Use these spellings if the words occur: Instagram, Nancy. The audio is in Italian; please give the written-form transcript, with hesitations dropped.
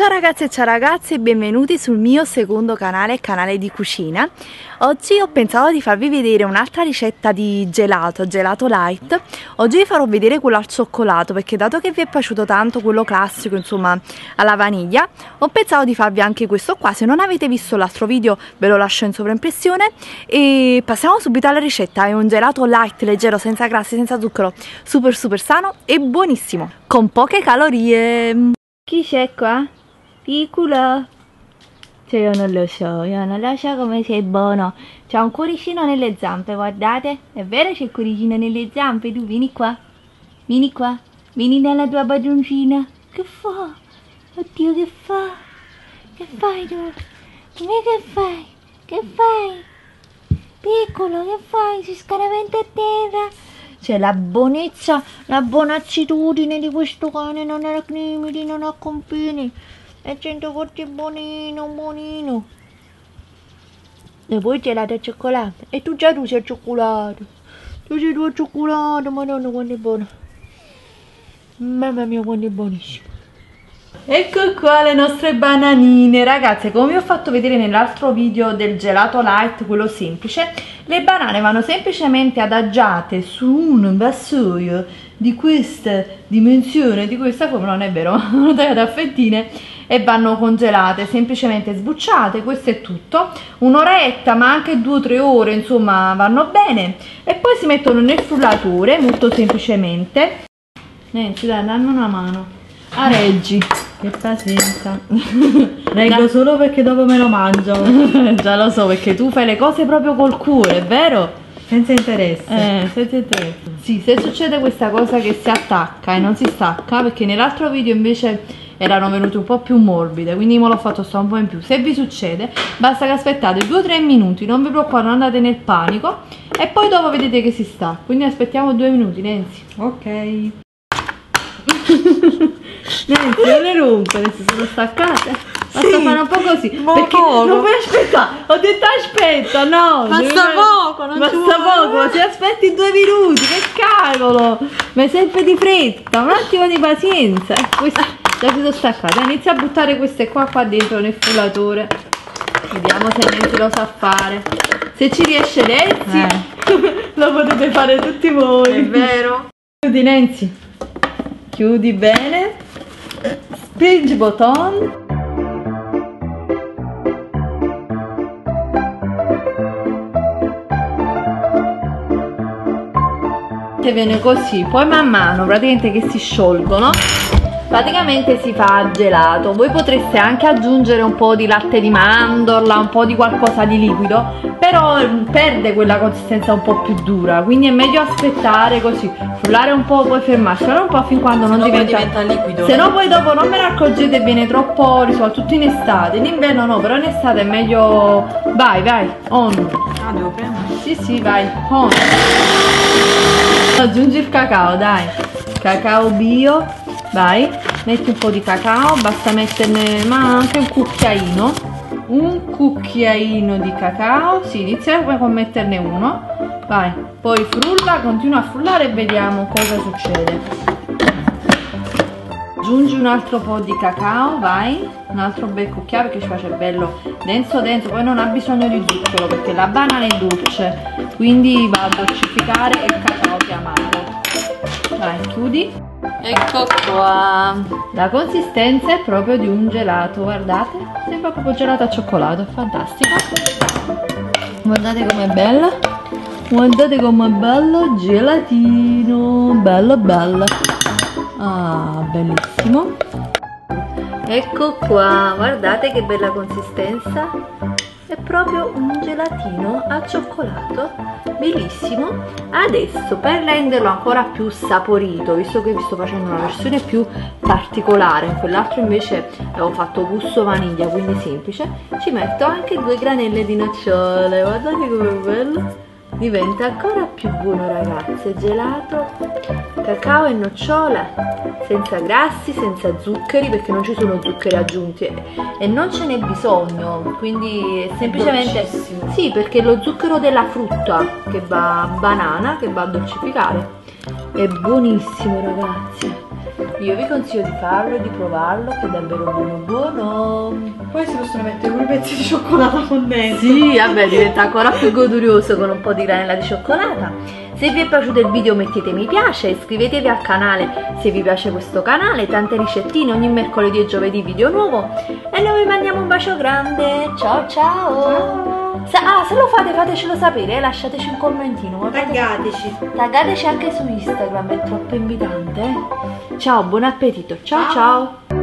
Ciao ragazze e ciao ragazzi e benvenuti sul mio secondo canale, canale di cucina. Oggi ho pensato di farvi vedere un'altra ricetta di gelato light. Oggi vi farò vedere quello al cioccolato perché dato che vi è piaciuto tanto quello classico, insomma, alla vaniglia, ho pensato di farvi anche questo qua. Se non avete visto l'altro video ve lo lascio in sovraimpressione e passiamo subito alla ricetta. È un gelato light, leggero, senza grassi, senza zucchero, super sano e buonissimo, con poche calorie. Chi c'è qua? Piccolo, cioè io non lo so come sei buono. C'ha un cuoricino nelle zampe, guardate, è vero, c'è il cuoricino nelle zampe. Tu vieni qua, vieni nella tua padroncina. Che fa? Oddio, che fa? Che fai tu? Che fai? Piccolo, che fai? Si scaraventa a terra. Cioè la bonezza, la bonaccitudine di questo cane non ha limiti, non ha confini. È 100 volte buonino. E poi gelato al cioccolato. E tu già sei al cioccolato. Tu sei al cioccolato, madonna quanto è buono. Mamma mia quanto è buonissimo. Ecco qua le nostre bananine. Ragazze, come vi ho fatto vedere nell'altro video del gelato light, quello semplice, le banane vanno semplicemente adagiate su un vassoio di questa dimensione, di questa forma, non è vero, vanno tagliate a fettine e vanno congelate, semplicemente sbucciate. Questo è tutto, un'oretta ma anche 2 o 3 ore, insomma vanno bene. E poi si mettono nel frullatore, molto semplicemente. Nancy, dai, dammi una mano. Ah, reggi. Che pazienza. Reggo solo perché dopo me lo mangio. Già lo so, perché tu fai le cose proprio col cuore, vero? Senza interesse. Senza interesse. Sì, se succede questa cosa che si attacca e non si stacca, perché nell'altro video invece erano venute un po' più morbide, quindi me l'ho fatto sta un po' in più. Se vi succede, basta che aspettate 2 o 3 minuti, non vi preoccupate, non andate nel panico, e poi dopo vedete che si sta. Quindi aspettiamo 2 minuti, Nancy. Ok. Nancy, non le rompo, adesso sono staccata. Basta, sì, fare un po' così. Perché poco. Non puoi aspettare. Ho detto aspetta, no. Basta poco, se aspetti 2 minuti, che cavolo. Ma è sempre di fretta, un attimo di pazienza. Questa, già si sono staccata. Inizia a buttare queste qua dentro nel frullatore. Vediamo se Nancy lo sa fare. Se ci riesce Nancy, lo potete fare tutti voi. È vero. Chiudi Nancy. Chiudi bene, spingi il bottone. Se viene così, poi man mano praticamente che si sciolgono, praticamente si fa gelato. Voi potreste anche aggiungere un po' di latte di mandorla, un po' di qualcosa di liquido, però perde quella consistenza un po' più dura, quindi è meglio aspettare così, frullare un po', poi fermarsi, però un po' fin quando non diventa liquido. Se no poi dopo non ve ne accorgete, viene troppo soprattutto in estate, in inverno no, però in estate è meglio. Vai, on. Ah, devo premere? Sì, vai, on. Aggiungi il cacao, dai. Cacao bio, vai, metti un po' di cacao, basta metterne ma anche un cucchiaino di cacao, sì, iniziamo con metterne uno, vai, poi frulla, continua a frullare e vediamo cosa succede. Aggiungi un altro po' di cacao, vai, un altro bel cucchiaio perché ci piace bello denso, poi non ha bisogno di zucchero perché la banana è dolce, quindi va a dolcificare il cacao che è amaro. Vai, chiudi. Ecco qua, la consistenza è proprio di un gelato, guardate, sembra proprio gelato al cioccolato, è fantastico. Guardate com'è bella, guardate com'è bello gelatino, bello. Ah, bellissimo. Ecco qua, guardate che bella consistenza, è proprio un gelatino al cioccolato, bellissimo. Adesso, per renderlo ancora più saporito, visto che vi sto facendo una versione più particolare, in quell'altro invece avevo fatto gusto vaniglia, quindi semplice, ci metto anche 2 granelle di nocciole, guardate com'è bello, diventa ancora più buono ragazze, gelato cacao e nocciola, senza grassi, senza zuccheri, perché non ci sono zuccheri aggiunti e non ce n'è bisogno, quindi è semplicemente dolcissimo. Sì, perché è lo zucchero della frutta che va a banana, che va a dolcificare. È buonissimo, ragazzi. Io vi consiglio di farlo e di provarlo, che è davvero buono buono. Poi si possono mettere pure pezzi di cioccolata con dentro. Sì, vabbè, diventa ancora più godurioso con un po' di granella di cioccolata. Se vi è piaciuto il video mettete mi piace, iscrivetevi al canale se vi piace questo canale, tante ricettine ogni mercoledì e giovedì video nuovo. E noi vi mandiamo un bacio grande, ciao ciao! Ciao. Se lo fate fatecelo sapere, lasciateci un commentino. Taggateci! Taggateci anche su Instagram, è troppo invitante. Ciao, buon appetito, ciao ciao!